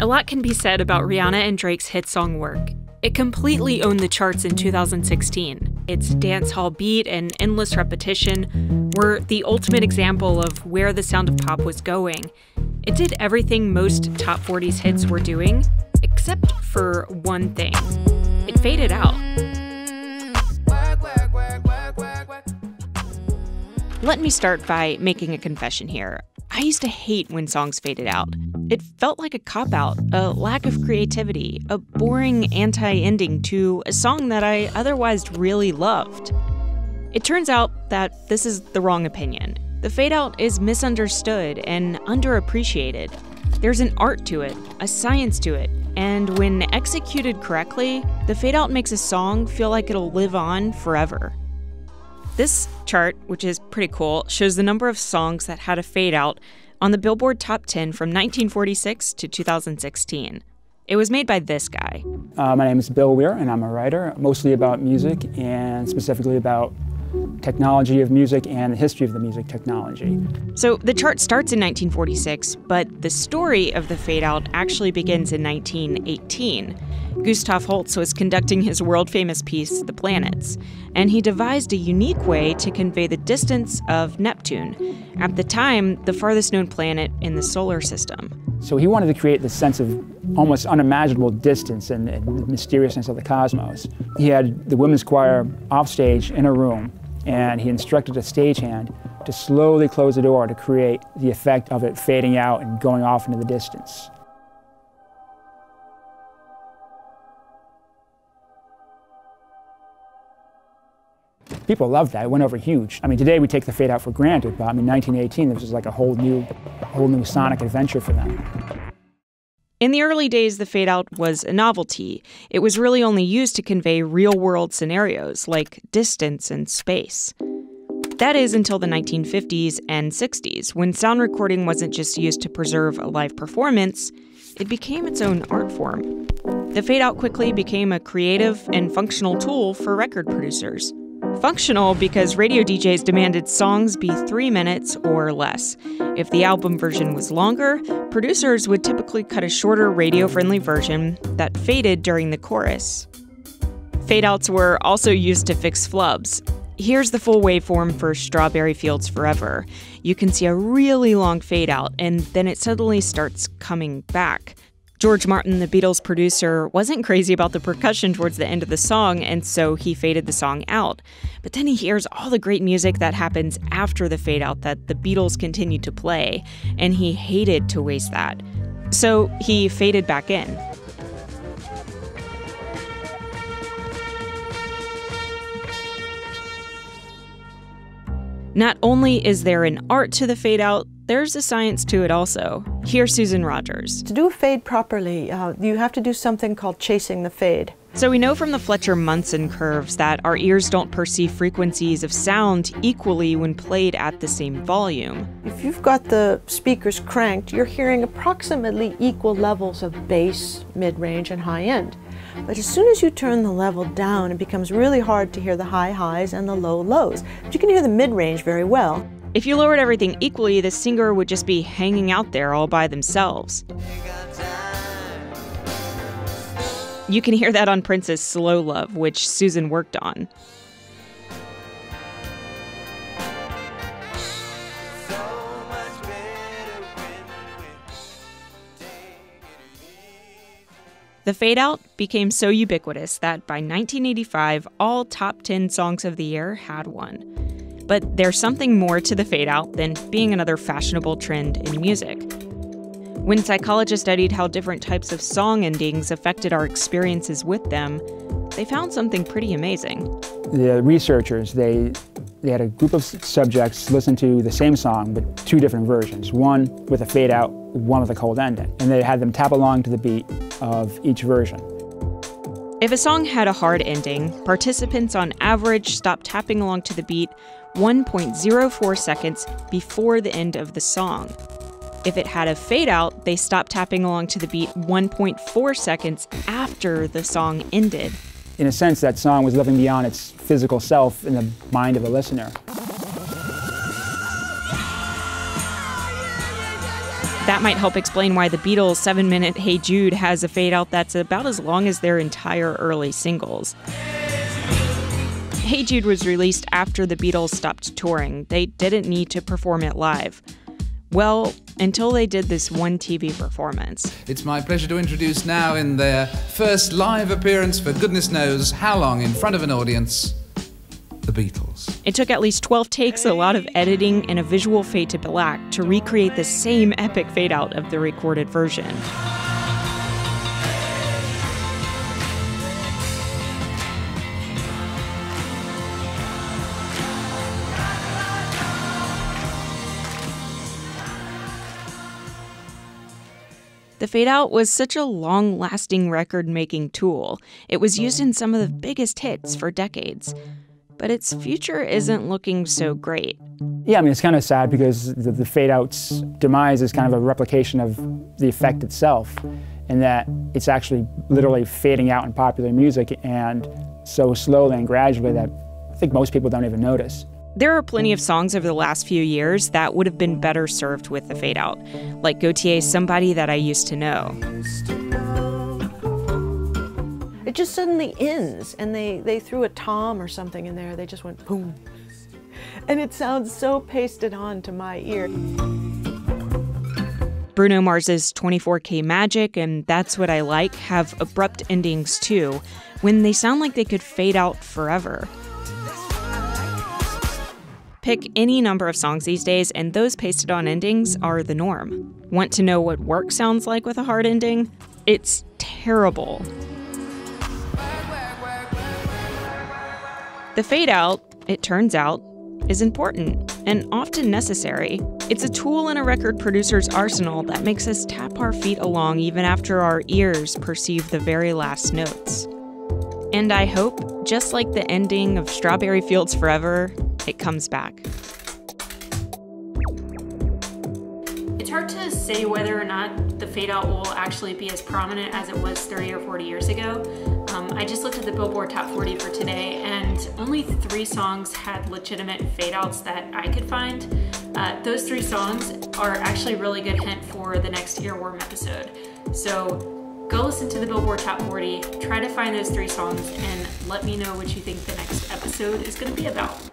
A lot can be said about Rihanna and Drake's hit song Work. It completely owned the charts in 2016. Its dance hall beat and endless repetition were the ultimate example of where the sound of pop was going. It did everything most top 40s hits were doing, except for one thing. It faded out. Let me start by making a confession here. I used to hate when songs faded out. It felt like a cop-out, a lack of creativity, a boring anti-ending to a song that I otherwise really loved. It turns out that this is the wrong opinion. The fade-out is misunderstood and underappreciated. There's an art to it, a science to it, and when executed correctly, the fade-out makes a song feel like it'll live on forever. This chart, which is pretty cool, shows the number of songs that had a fade-out on the Billboard Top 10 from 1946 to 2016. It was made by this guy. My name is Bill Weir, and I'm a writer, mostly about music and specifically about technology of music and the history of the music technology. So the chart starts in 1946, but the story of the fade-out actually begins in 1918. Gustav Holst was conducting his world-famous piece, The Planets, and he devised a unique way to convey the distance of Neptune, at the time the farthest known planet in the solar system. So he wanted to create this sense of almost unimaginable distance and the mysteriousness of the cosmos. He had the women's choir offstage in a room, and he instructed a stagehand to slowly close the door to create the effect of it fading out and going off into the distance. People loved that. It went over huge. I mean, today we take the fade out for granted, but I mean, 1918, this was like a whole new sonic adventure for them. In the early days, the fade out was a novelty. It was really only used to convey real-world scenarios like distance and space. That is until the 1950s and 60s, when sound recording wasn't just used to preserve a live performance, it became its own art form. The fade out quickly became a creative and functional tool for record producers. Functional because radio DJs demanded songs be 3 minutes or less. If the album version was longer, producers would typically cut a shorter radio-friendly version that faded during the chorus. Fade-outs were also used to fix flubs. Here's the full waveform for Strawberry Fields Forever. You can see a really long fade-out, and then it suddenly starts coming back. George Martin, the Beatles' producer, wasn't crazy about the percussion towards the end of the song, and so he faded the song out. But then he hears all the great music that happens after the fade-out that the Beatles continued to play, and he hated to waste that. So he faded back in. Not only is there an art to the fade-out, there's a science to it also. Here's Susan Rogers. To do a fade properly, you have to do something called chasing the fade. So we know from the Fletcher-Munson curves that our ears don't perceive frequencies of sound equally when played at the same volume. If you've got the speakers cranked, you're hearing approximately equal levels of bass, mid-range, and high-end. But as soon as you turn the level down, it becomes really hard to hear the high highs and the low lows. But you can hear the mid-range very well. If you lowered everything equally, the singer would just be hanging out there all by themselves. You can hear that on Prince's Slow Love, which Susan worked on. The fade-out became so ubiquitous that by 1985, all top 10 songs of the year had one. But there's something more to the fade-out than being another fashionable trend in music. When psychologists studied how different types of song endings affected our experiences with them, they found something pretty amazing. The researchers, they had a group of subjects listen to the same song, but two different versions. One with a fade-out, one with a cold ending. And they had them tap along to the beat of each version. If a song had a hard ending, participants on average stopped tapping along to the beat 1.04 seconds before the end of the song. If it had a fade-out, they stopped tapping along to the beat 1.4 seconds after the song ended. In a sense, that song was living beyond its physical self in the mind of a listener. That might help explain why the Beatles' 7-minute Hey Jude has a fade-out that's about as long as their entire early singles. Hey Jude was released after the Beatles stopped touring. They didn't need to perform it live. Well, until they did this one TV performance. It's my pleasure to introduce now, in their first live appearance for goodness knows how long in front of an audience, the Beatles. It took at least 12 takes, a lot of editing, and a visual fade to black to recreate the same epic fade-out of the recorded version. The fade-out was such a long-lasting record-making tool. It was used in some of the biggest hits for decades. But its future isn't looking so great. Yeah, I mean, it's kind of sad because the fade-out's demise is kind of a replication of the effect itself, in that it's actually literally fading out in popular music, and so slowly and gradually that I think most people don't even notice. There are plenty of songs over the last few years that would have been better served with the fade-out, like Gaultier's Somebody That I Used to Know. It just suddenly ends, and they threw a tom or something in there. They just went boom. And it sounds so pasted on to my ear. Bruno Mars's 24K Magic and That's What I Like have abrupt endings too, when they sound like they could fade out forever. Pick any number of songs these days, and those pasted-on endings are the norm. Want to know what Work sounds like with a hard ending? It's terrible. The fade-out, it turns out, is important and often necessary. It's a tool in a record producer's arsenal that makes us tap our feet along even after our ears perceive the very last notes. And I hope, just like the ending of Strawberry Fields Forever, it comes back. It's hard to say whether or not the fade-out will actually be as prominent as it was 30 or 40 years ago. I just looked at the Billboard Top 40 for today, and only 3 songs had legitimate fade-outs that I could find. Those 3 songs are actually a really good hint for the next Earworm episode. So go listen to the Billboard Top 40, try to find those 3 songs, and let me know what you think the next episode is going to be about.